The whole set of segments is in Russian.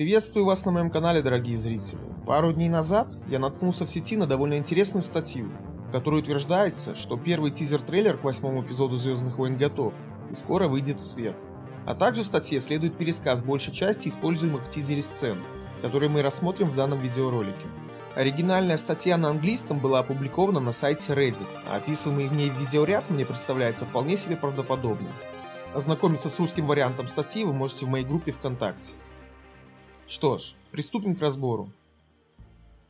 Приветствую вас на моем канале, дорогие зрители. Пару дней назад я наткнулся в сети на довольно интересную статью, в которой утверждается, что первый тизер-трейлер к 8-му эпизоду «Звездных войн» готов и скоро выйдет в свет. А также в статье следует пересказ большей части используемых в тизере сцен, которые мы рассмотрим в данном видеоролике. Оригинальная статья на английском была опубликована на сайте Reddit, а описываемый в ней видеоряд мне представляется вполне себе правдоподобным. Ознакомиться с русским вариантом статьи вы можете в моей группе ВКонтакте. Что ж, приступим к разбору.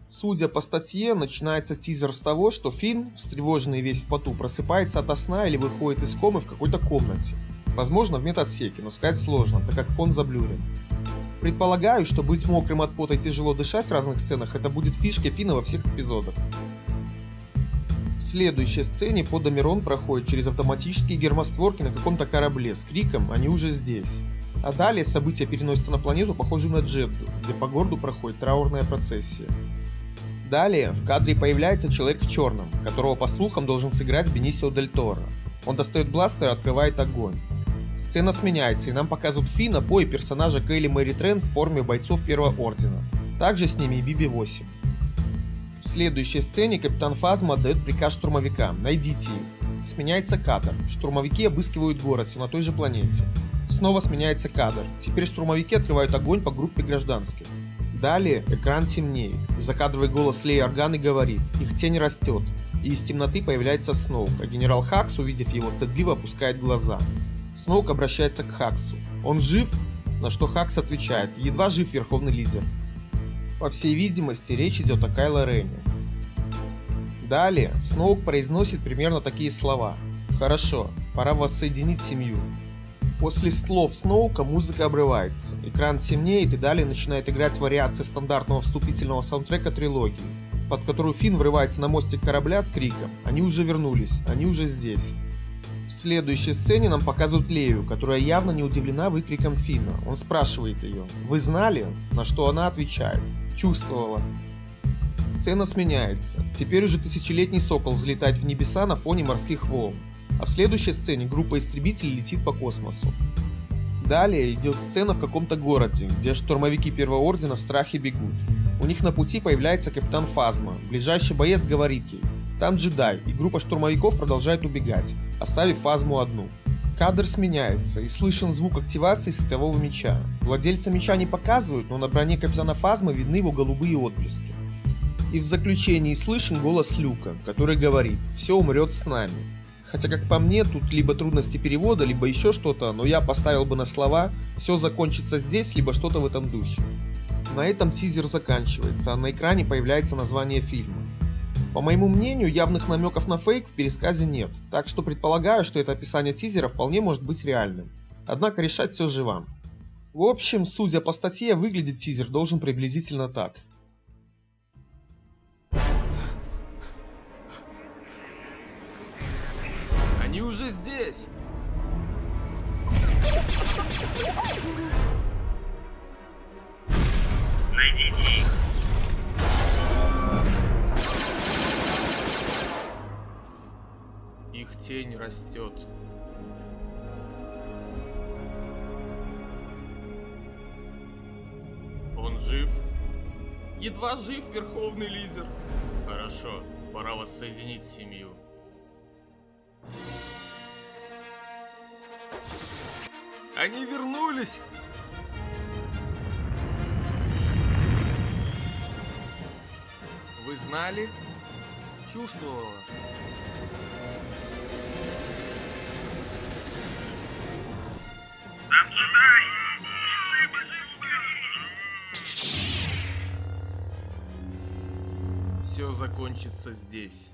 Судя по статье, начинается тизер с того, что Финн, встревоженный весь в поту, просыпается ото сна или выходит из комы в какой-то комнате. Возможно, в медотсеке, но сказать сложно, так как фон заблюрен. Предполагаю, что быть мокрым от пота и тяжело дышать в разных сценах — это будет фишкой Финна во всех эпизодах. В следующей сцене По Дамерон проходит через автоматические гермостворки на каком-то корабле с криком «Они уже здесь!». А далее события переносятся на планету, похожую на Джедду, где по городу проходит траурная процессия. Далее в кадре появляется человек в черном, которого по слухам должен сыграть Бенисио Дель Торо. Он достает бластер и открывает огонь. Сцена сменяется, и нам показывают Финна, Пой и персонажа Кэйли Мэри Трэн в форме бойцов Первого Ордена. Также с ними и Биби 8. В следующей сцене Капитан Фазма отдает приказ штурмовикам: найдите их. Сменяется кадр. Штурмовики обыскивают город, все на той же планете. Снова сменяется кадр. Теперь штурмовики отрывают огонь по группе гражданских. Далее экран темнеет. Закадровый голос Леи Органы говорит: их тень растет. И из темноты появляется Сноук, а генерал Хакс, увидев его, стыдливо опускает глаза. Сноук обращается к Хаксу: он жив? На что Хакс отвечает: едва жив, верховный лидер. По всей видимости, речь идет о Кайло Рене. Далее Сноук произносит примерно такие слова: хорошо, пора воссоединить семью. После слов Сноука музыка обрывается, экран темнеет, и далее начинает играть вариация стандартного вступительного саундтрека трилогии, под которую Финн врывается на мостик корабля с криком «Они уже вернулись, они уже здесь». В следующей сцене нам показывают Лею, которая явно не удивлена выкриком Финна. Он спрашивает ее: «Вы знали?», на что она отвечает: «Чувствовала». Сцена сменяется. Теперь уже тысячелетний сокол взлетает в небеса на фоне морских волн. А в следующей сцене группа истребителей летит по космосу. Далее идет сцена в каком-то городе, где штурмовики Первого Ордена в страхе бегут. У них на пути появляется Капитан Фазма. Ближайший боец говорит ей: там джедай, и группа штурмовиков продолжает убегать, оставив Фазму одну. Кадр сменяется, и слышен звук активации светового меча. Владельца меча не показывают, но на броне Капитана Фазмы видны его голубые отблески. И в заключении слышен голос Люка, который говорит: «Все умрет с нами». Хотя, как по мне, тут либо трудности перевода, либо еще что-то, но я поставил бы на слова «все закончится здесь», либо что-то в этом духе. На этом тизер заканчивается, а на экране появляется название фильма. По моему мнению, явных намеков на фейк в пересказе нет, так что предполагаю, что это описание тизера вполне может быть реальным. Однако решать все же вам. В общем, судя по статье, выглядит тизер должен приблизительно так. Они уже здесь! Найдите их! Их тень растет. Он жив? Едва жив, верховный лидер. Хорошо, пора воссоединить семью. Они вернулись! Вы знали? Чувствовала. Все закончится здесь.